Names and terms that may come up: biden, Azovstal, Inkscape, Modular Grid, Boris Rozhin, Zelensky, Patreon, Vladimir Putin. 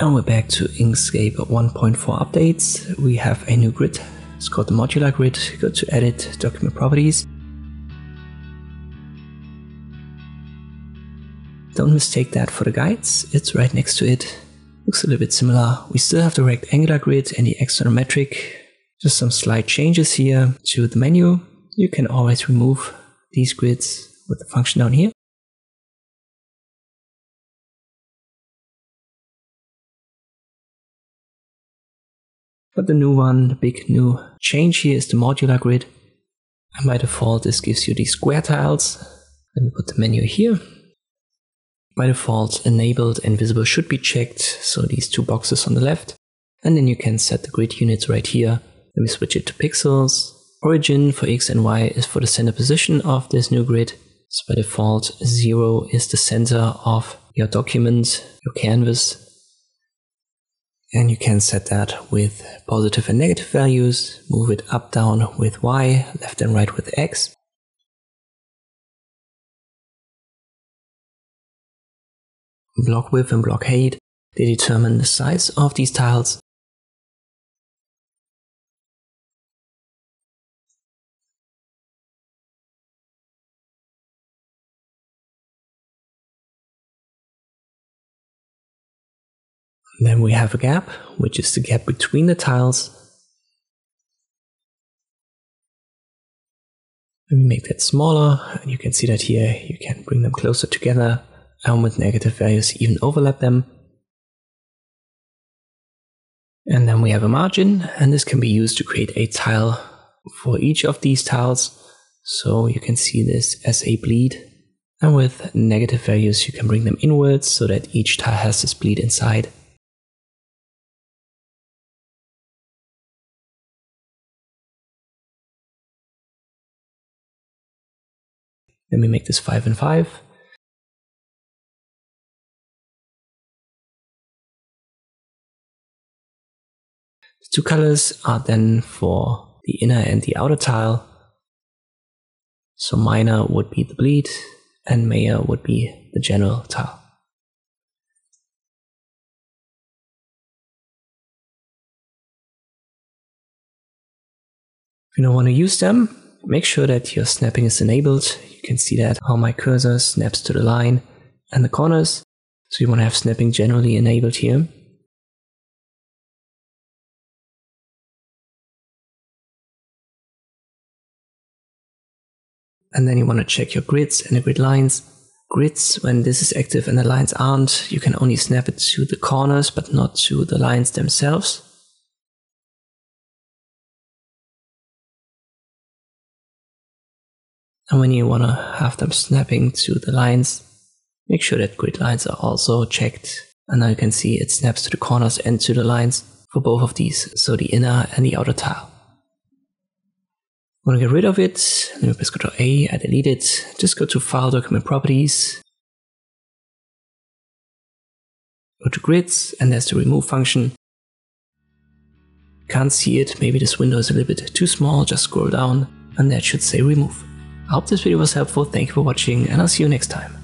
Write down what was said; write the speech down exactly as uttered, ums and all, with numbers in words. And we're back to Inkscape one point four updates. We have a new grid. It's called the modular grid. Go to edit, document properties. Don't mistake that for the guides, it's right next to it. Looks a little bit similar. We still have the rectangular grid and the external metric. Just some slight changes here to the menu. You can always remove these grids with the function down here. But the new one, the big new change here is the modular grid. And by default, this gives you these square tiles. Let me put the menu here. By default, enabled and visible should be checked, so these two boxes on the left. And then you can set the grid units right here. Let me switch it to pixels. Origin for X and Y is for the center position of this new grid. So by default, zero is the center of your document, your canvas. And you can set that with positive and negative values. Move it up, down with Y, left and right with X. Block width and block height, they determine the size of these tiles. And then we have a gap, which is the gap between the tiles. Let me make that smaller, and you can see that here you can bring them closer together. And with negative values, even overlap them. And then we have a margin, and this can be used to create a tile for each of these tiles. So you can see this as a bleed. And with negative values, you can bring them inwards so that each tile has this bleed inside. Let me make this five and five. Two colors are then for the inner and the outer tile. So minor would be the bleed and major would be the general tile. If you don't want to use them, make sure that your snapping is enabled. You can see that how my cursor snaps to the line and the corners. So you want to have snapping generally enabled here. And then you want to check your grids and the grid lines. Grids, when this is active and the lines aren't, you can only snap it to the corners, but not to the lines themselves. And when you want to have them snapping to the lines, make sure that grid lines are also checked. And now you can see it snaps to the corners and to the lines for both of these, so the inner and the outer tile. Want to get rid of it, let me press Ctrl A, I delete it, just go to File, Document Properties, go to Grids, and there's the Remove function. Can't see it, maybe this window is a little bit too small, just scroll down, and that should say Remove. I hope this video was helpful, thank you for watching, and I'll see you next time.